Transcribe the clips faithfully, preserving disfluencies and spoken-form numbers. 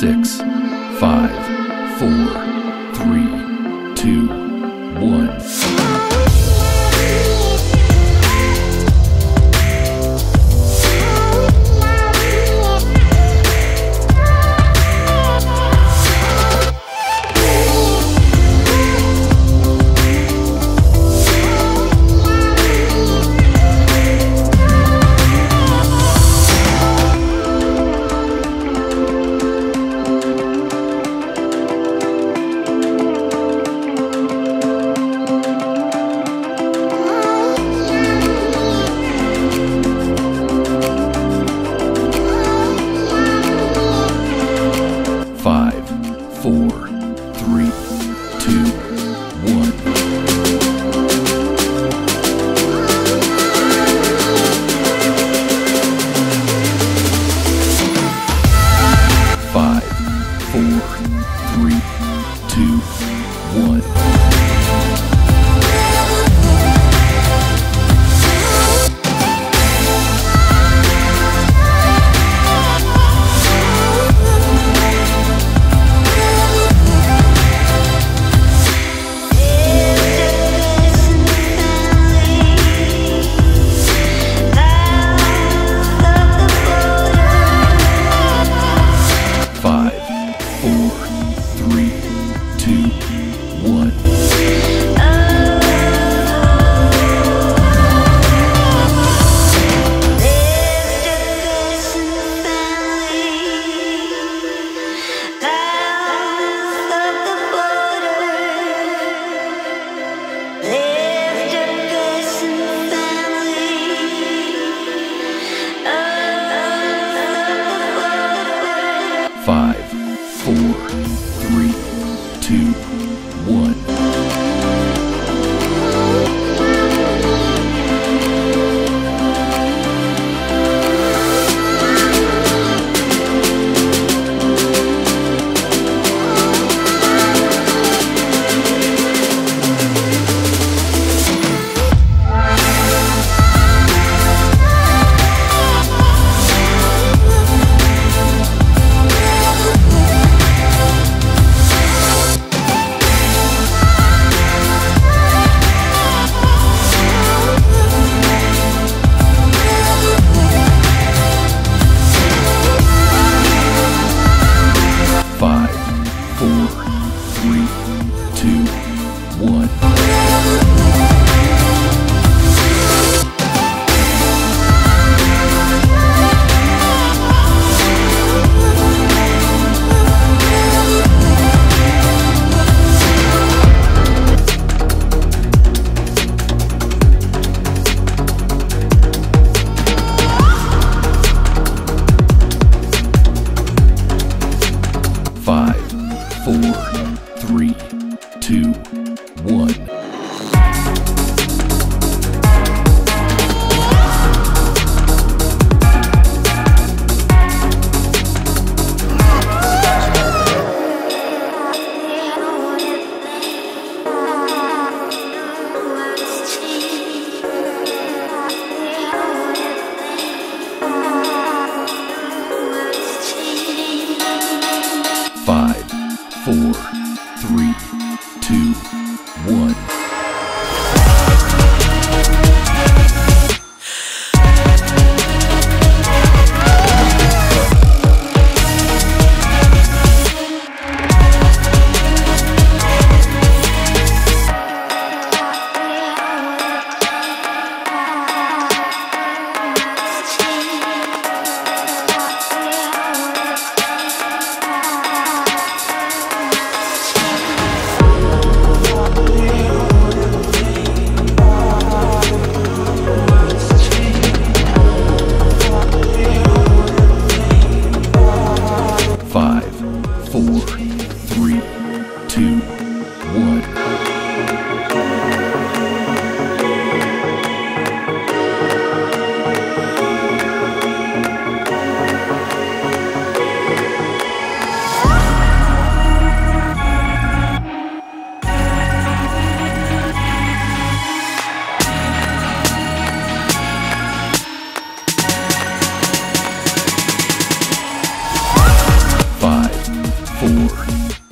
six, five, four, three, two, one.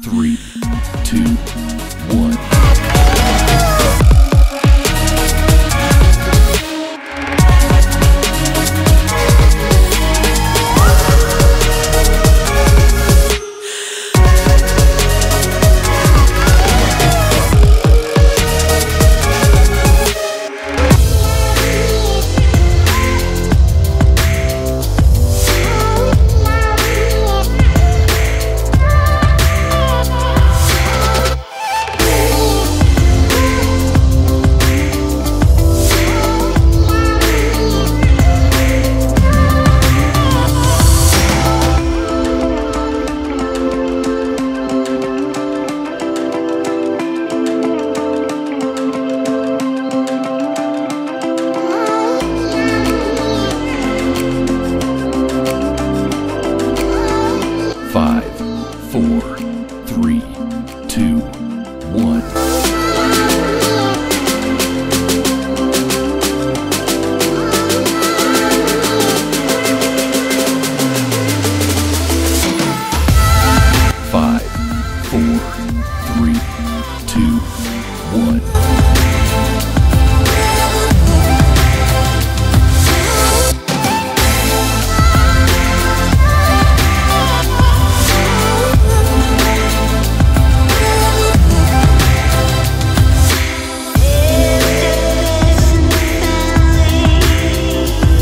three, two, one. Five, four, three, two,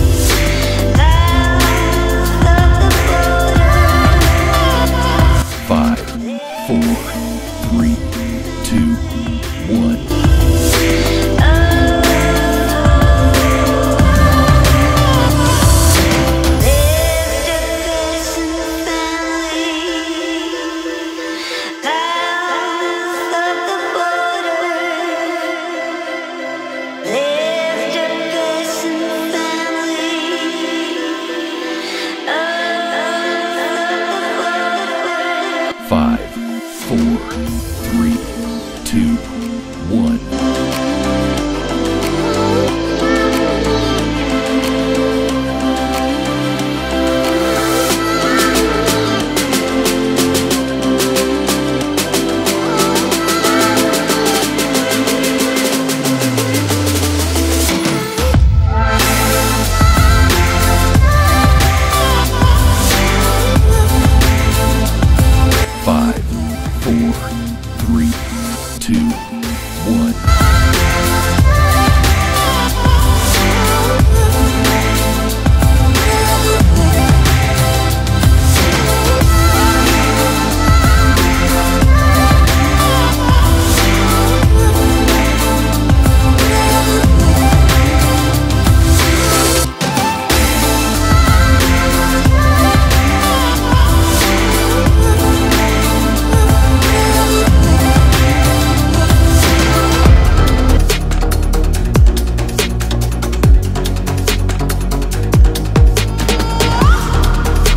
one. Five, four, three, two, one.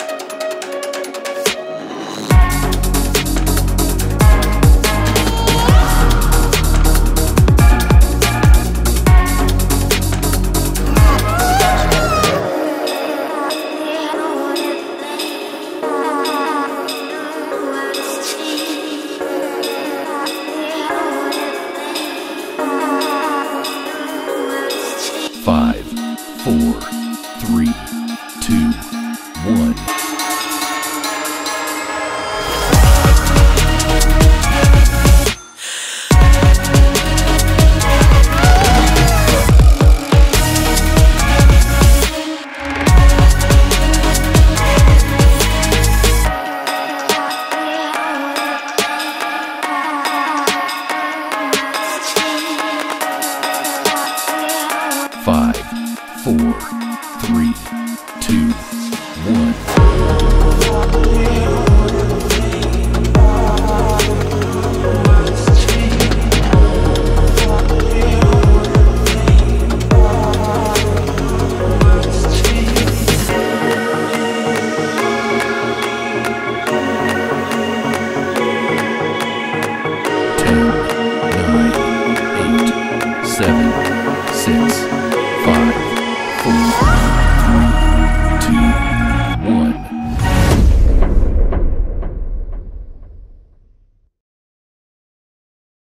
Five, four, three, two, one. Five, four, three, two, one. Five, four, three, two, one. ten, nine, eight, seven, six, five, four.